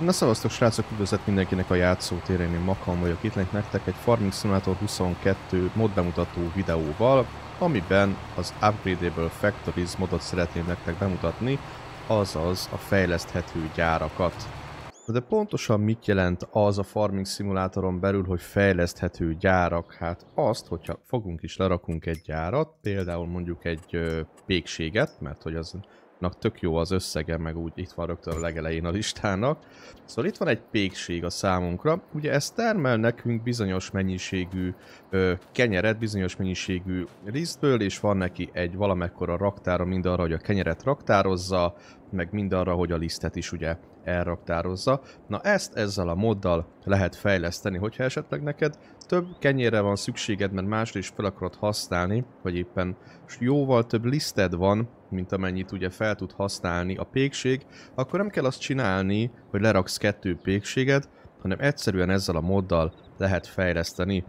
Na szevasztok srácok, üdvözlet mindenkinek a játszótérén, én MakaM vagyok, itt lennék nektek egy Farming Simulator 22 modbemutató videóval, amiben az Upgradeable Factories modot szeretném nektek bemutatni, azaz a fejleszthető gyárakat. De pontosan mit jelent az a Farming Simulatoron belül, hogy fejleszthető gyárak? Hát azt, hogyha fogunk is lerakunk egy gyárat, például mondjuk egy pékséget, mert hogy az... tök jó az összege, meg úgy itt van rögtön a legelején a listának. Szóval itt van egy pékség a számunkra. Ugye ez termel nekünk bizonyos mennyiségű kenyeret, bizonyos mennyiségű rizből, és van neki egy valamekkora raktára mindarra, hogy a kenyeret raktározza, meg mindarra, hogy a lisztet is ugye elraktározza. Na ezt ezzel a moddal lehet fejleszteni, hogyha esetleg neked több kenyérre van szükséged, mert másra is fel akarod használni, vagy éppen jóval több liszted van, mint amennyit ugye fel tud használni a pékség, akkor nem kell azt csinálni, hogy leraksz 2 pékséget, hanem egyszerűen ezzel a moddal lehet fejleszteni.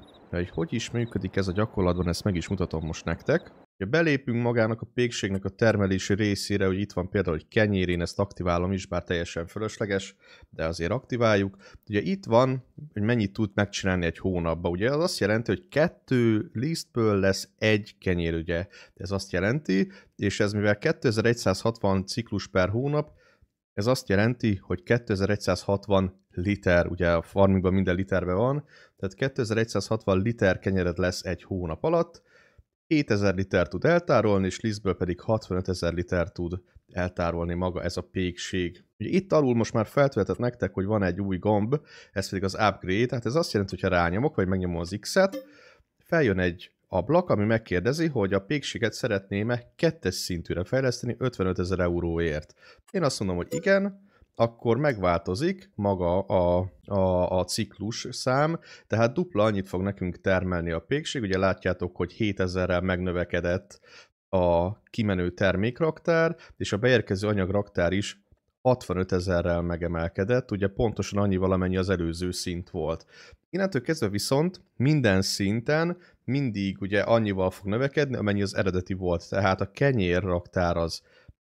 Hogy is működik ez a gyakorlatban, ezt meg is mutatom most nektek. Belépünk magának a pékségnek a termelési részére, hogy itt van például, hogy kenyér, én ezt aktiválom is, bár teljesen fölösleges, de azért aktiváljuk. Ugye itt van, hogy mennyit tud megcsinálni egy hónapban. Ugye az azt jelenti, hogy 2 lisztből lesz 1 kenyér, ugye. Ez azt jelenti, és ez mivel 2160 ciklus per hónap, ez azt jelenti, hogy 2160 liter, ugye a farmingban minden literben van, tehát 2160 liter kenyered lesz egy hónap alatt, 7000 liter tud eltárolni, és lisztből pedig 65000 liter tud eltárolni maga ez a pékség. Ugye itt alul most már feltöltött nektek, hogy van egy új gomb, ez pedig az upgrade, tehát ez azt jelenti, hogyha rányomok, vagy megnyomom az X-et, feljön egy ablak, ami megkérdezi, hogy a pékséget szeretném-e 2-es szintűre fejleszteni 55.000 euróért. Én azt mondom, hogy igen, akkor megváltozik maga a ciklus szám, tehát dupla annyit fog nekünk termelni a pékség, ugye látjátok, hogy 7000-rel megnövekedett a kimenő termékraktár, és a beérkező anyagraktár is 65.000-rel megemelkedett, ugye pontosan annyi valamennyi az előző szint volt. Innentől kezdve viszont minden szinten mindig ugye annyival fog növekedni, amennyi az eredeti volt, tehát a kenyérraktár az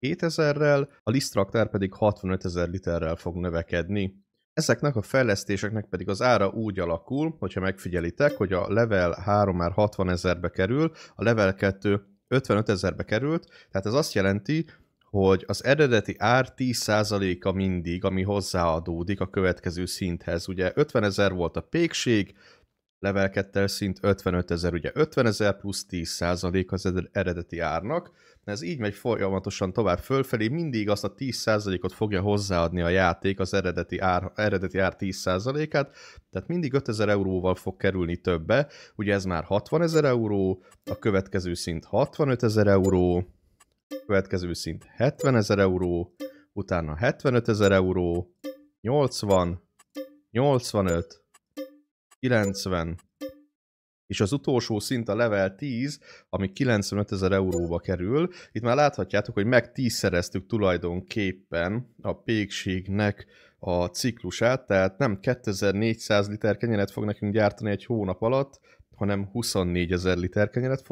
7000-rel, a lisztraktár pedig 65.000 literrel fog növekedni. Ezeknek a fejlesztéseknek pedig az ára úgy alakul, hogyha megfigyelitek, hogy a level 3 már 60.000-be kerül, a level 2 55.000-be került, tehát ez azt jelenti, hogy az eredeti ár 10%-a mindig, ami hozzáadódik a következő szinthez. Ugye 50.000 volt a pékség, level 2-tel szint 55.000, ugye 50.000 plusz 10% az eredeti árnak. Ez így megy folyamatosan tovább fölfelé, mindig azt a 10%-ot fogja hozzáadni a játék, az eredeti ár 10%-át, tehát mindig 5.000 euróval fog kerülni többe, ugye ez már 60.000 euró, a következő szint 65.000 euró, a következő szint 70.000 euró, utána 75.000 euró, 80, 85, 90, és az utolsó szint a level 10, ami 95.000 euróba kerül. Itt már láthatjátok, hogy meg 10-szereztük tulajdonképpen a pékségnek a ciklusát, tehát nem 2400 liter kenyeret fog nekünk gyártani egy hónap alatt, hanem 24.000 liter kenyeret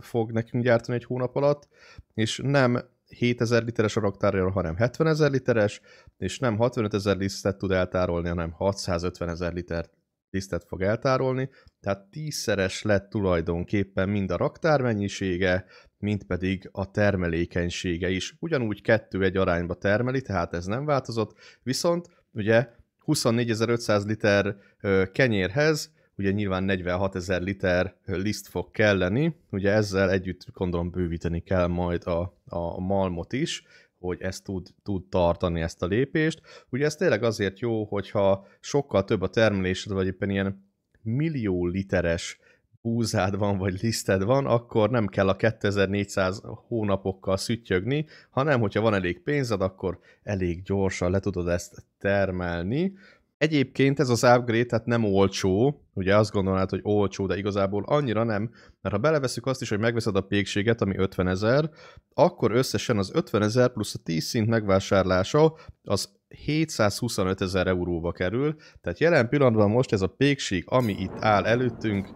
fog nekünk gyártani egy hónap alatt, és nem 7000 literes a raktárja, hanem 70.000 literes, és nem 65.000 lisztet tud eltárolni, hanem 650.000 litert lisztet fog eltárolni, tehát 10-szeres lett tulajdonképpen mind a raktár mennyisége, mind pedig a termelékenysége is. Ugyanúgy 2-1 arányba termeli, tehát ez nem változott, viszont ugye 24.500 liter kenyérhez, ugye nyilván 46.000 liter liszt fog kelleni, ugye ezzel együtt gondolom bővíteni kell majd a malmot is, hogy ezt tud tartani ezt a lépést. Ugye ez tényleg azért jó, hogyha sokkal több a termelésed, vagy éppen ilyen millió literes búzád van, vagy liszted van, akkor nem kell a 2400 hónapokkal szüttyögni, hanem hogyha van elég pénzed, akkor elég gyorsan le tudod ezt termelni. Egyébként ez az upgrade, tehát nem olcsó, ugye azt gondolnád, hogy olcsó, de igazából annyira nem, mert ha beleveszük azt is, hogy megveszed a pékséget, ami 50.000, akkor összesen az 50.000 plusz a 10 szint megvásárlása az 725.000 euróba kerül, tehát jelen pillanatban most ez a pékség, ami itt áll előttünk,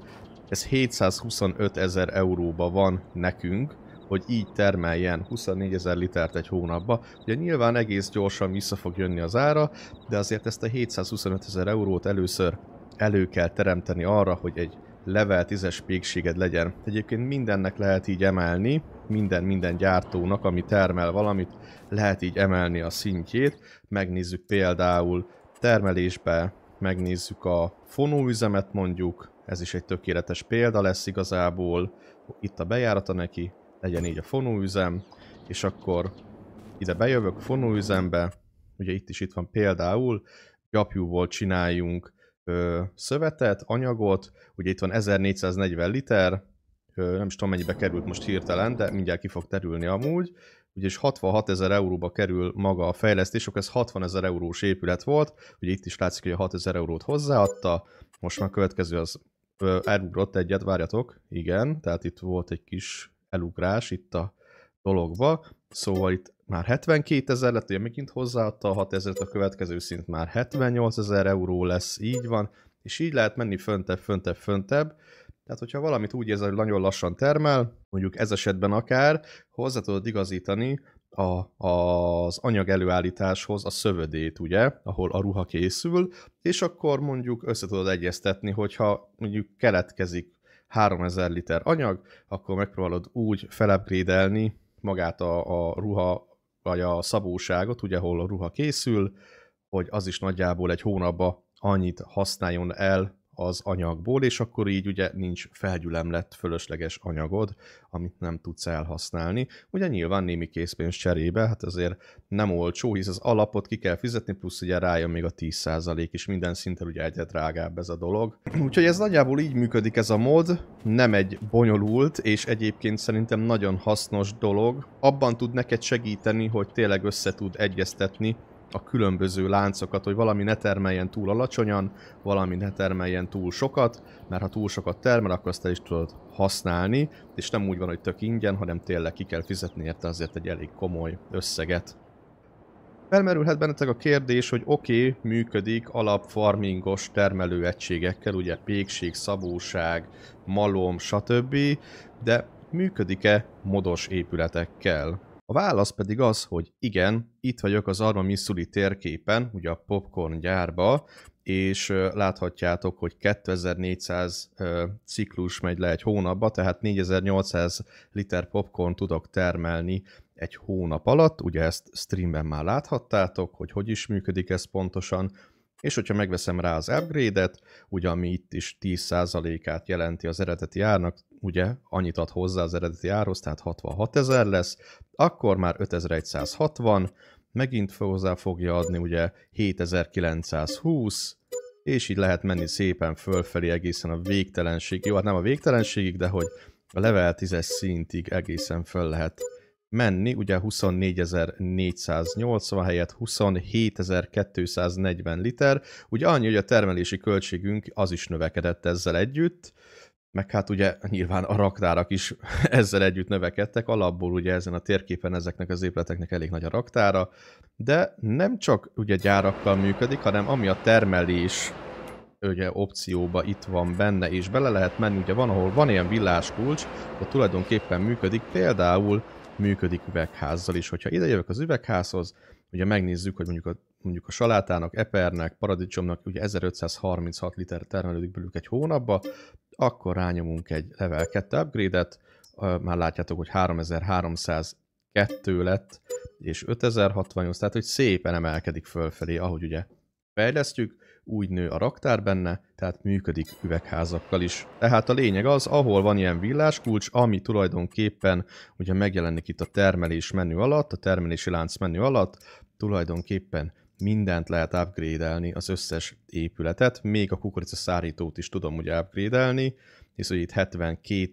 ez 725.000 euróba van nekünk, hogy így termeljen 24 000 litert egy hónapba. Ugye nyilván egész gyorsan vissza fog jönni az ára, de azért ezt a 725 000 eurót először elő kell teremteni arra, hogy egy level 10-es pékséged legyen. Egyébként mindennek lehet így emelni, minden gyártónak, ami termel valamit, lehet így emelni a szintjét. Megnézzük például termelésbe, megnézzük a fonóüzemet mondjuk, ez is egy tökéletes példa lesz igazából. Itt a bejárata neki, legyen így a fonóüzem, és akkor ide bejövök a fonóüzembe, ugye itt is itt van például, gyapjúból csináljunk szövetet, anyagot, ugye itt van 1440 liter, nem is tudom mennyibe került most hirtelen, de mindjárt ki fog terülni amúgy, ugye és 66 000 euróba kerül maga a fejlesztés, ez 60 000 eurós épület volt, ugye itt is látszik, hogy a 6000 eurót hozzáadta, most már következő az elugrott egyet, várjatok, igen, tehát itt volt egy kis elugrás itt a dologba, szóval itt már 72 000 lett, ugye megint hozzáadta a 6000-et, a következő szint már 78 000 euró lesz, így van, és így lehet menni föntebb. Tehát, hogyha valamit úgy érzed, hogy nagyon lassan termel, mondjuk ez esetben akár, hozzá tudod igazítani az anyag előállításhoz a szövődét, ugye, ahol a ruha készül, és akkor mondjuk össze tudod egyeztetni, hogyha mondjuk keletkezik 3000 liter anyag, akkor megpróbálod úgy felupgrade-elni magát a ruha, vagy a szabóságot, ugye, ahol a ruha készül, hogy az is nagyjából egy hónapban annyit használjon el az anyagból, és akkor így ugye nincs felgyülemlett fölösleges anyagod, amit nem tudsz elhasználni. Ugye nyilván némi készpénz cserébe, hát azért nem olcsó, hisz az alapot ki kell fizetni, plusz ugye rájön még a 10 % is, minden szinten ugye egyre drágább ez a dolog. Úgyhogy ez nagyjából így működik ez a mod, nem egy bonyolult, és egyébként szerintem nagyon hasznos dolog. Abban tud neked segíteni, hogy tényleg össze tud egyeztetni a különböző láncokat, hogy valami ne termeljen túl alacsonyan, valami ne termeljen túl sokat, mert ha túl sokat termel, akkor azt el is tudod használni, és nem úgy van, hogy tök ingyen, hanem tényleg ki kell fizetni érte azért egy elég komoly összeget. Felmerülhet bennetek a kérdés, hogy oké, működik alapfarmingos termelőegységekkel, ugye pékség, szabóság, malom, stb., de működik-e modos épületekkel? A válasz pedig az, hogy igen, itt vagyok az Arminszuli térképen, ugye a popcorn gyárba, és láthatjátok, hogy 2400 ciklus megy le egy hónapba, tehát 4800 liter popcorn tudok termelni egy hónap alatt, ugye ezt streamben már láthattátok, hogy hogy is működik ez pontosan, és hogyha megveszem rá az upgrade-et, ugye ami itt is 10 % jelenti az eredeti árnak, ugye annyit ad hozzá az eredeti árhoz, tehát 66 000 lesz, akkor már 5160, megint hozzá fogja adni ugye 7920, és így lehet menni szépen fölfelé egészen a végtelenség, jó, hát nem a végtelenségig, de hogy a level 10-es szintig egészen föl lehet menni, ugye 24 480 helyett 27 240 liter, ugye annyi, hogy a termelési költségünk az is növekedett ezzel együtt, meg hát ugye nyilván a raktárak is ezzel együtt növekedtek, alapból ugye ezen a térképen ezeknek az épületeknek elég nagy a raktára, de nem csak ugye gyárakkal működik, hanem ami a termelés ugye opcióba itt van benne, és bele lehet menni, ugye van, ahol van ilyen villáskulcs, ott tulajdonképpen működik, például működik üvegházzal is. Hogyha ide jövök az üvegházhoz, ugye megnézzük, hogy mondjuk a salátának, epernek, paradicsomnak ugye 1536 liter termelődik belőlük egy hónapba, akkor rányomunk egy level 2 upgrade-et, már látjátok, hogy 3302 lett, és 5068, tehát hogy szépen emelkedik fölfelé, ahogy ugye fejlesztjük, úgy nő a raktár benne, tehát működik üvegházakkal is. Tehát a lényeg az, ahol van ilyen villáskulcs, ami tulajdonképpen ugye megjelenik itt a termelés menü alatt, a termelési lánc menü alatt, tulajdonképpen mindent lehet upgrade-elni, az összes épületet, még a kukoricaszárítót is tudom ugye upgrade-elni, hisz hogy itt 72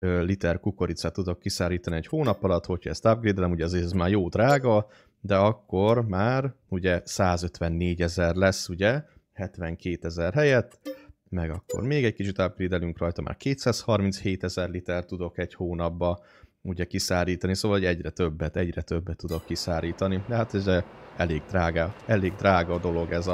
000 liter kukoricát tudok kiszárítani egy hónap alatt, hogyha ezt upgrade-elem, ugye azért ez már jó drága, de akkor már ugye 154 000 lesz, ugye, 72 000 helyett, meg akkor még egy kicsit upgrade-elünk rajta, már 237 000 liter tudok egy hónapba ugye kiszárítani, szóval egyre többet tudok kiszárítani, de hát ez elég drága dolog ez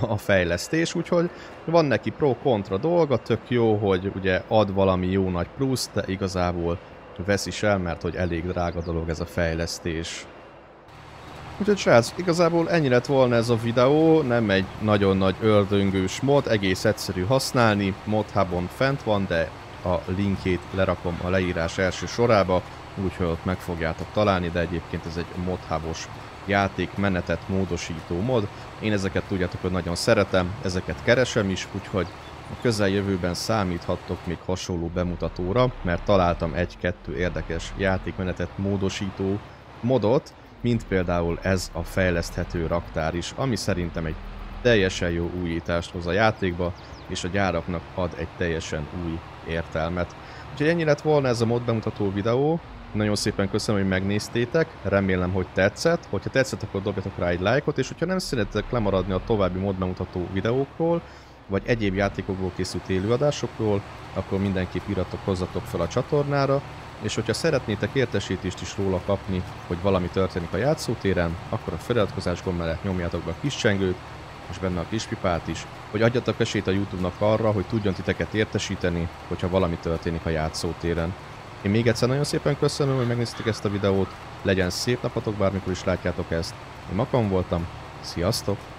a fejlesztés, úgyhogy van neki pro-kontra dolga, tök jó, hogy ugye ad valami jó nagy pluszt, de igazából vesz is el, mert hogy elég drága dolog ez a fejlesztés. Úgyhogy srác, igazából ennyi lett volna ez a videó, nem egy nagyon nagy ördöngős mod, egész egyszerű használni, modhubon fent van, de a linkjét lerakom a leírás első sorába, úgyhogy ott meg fogjátok találni, de egyébként ez egy modhubos játék, menetet módosító mod. Én ezeket tudjátok, hogy nagyon szeretem, ezeket keresem is, úgyhogy a közeljövőben számíthattok még hasonló bemutatóra, mert találtam egy-kettő érdekes játékmenetet módosító modot, mint például ez a fejleszthető raktár is, ami szerintem egy teljesen jó újítást hoz a játékba, és a gyáraknak ad egy teljesen új értelmet. Úgyhogy ennyi lett volna ez a modbemutató videó, nagyon szépen köszönöm, hogy megnéztétek, remélem, hogy tetszett, hogyha tetszett, akkor dobjatok rá egy lájkot, és hogyha nem szeretetek lemaradni a további modbemutató videókról, vagy egyéb játékokból készült élőadásokról, akkor mindenképp iratkozzatok fel a csatornára, és hogyha szeretnétek értesítést is róla kapni, hogy valami történik a játszótéren, akkor a feliratkozás gomb mellett nyomjátok be a kis csengőt, és benne a kis pipát is, hogy adjatok esélyt a YouTube-nak arra, hogy tudjon titeket értesíteni, hogyha valami történik a játszótéren. Én még egyszer nagyon szépen köszönöm, hogy megnéztétek ezt a videót, legyen szép napotok, bármikor is látjátok ezt. Én MakaM voltam, sziasztok!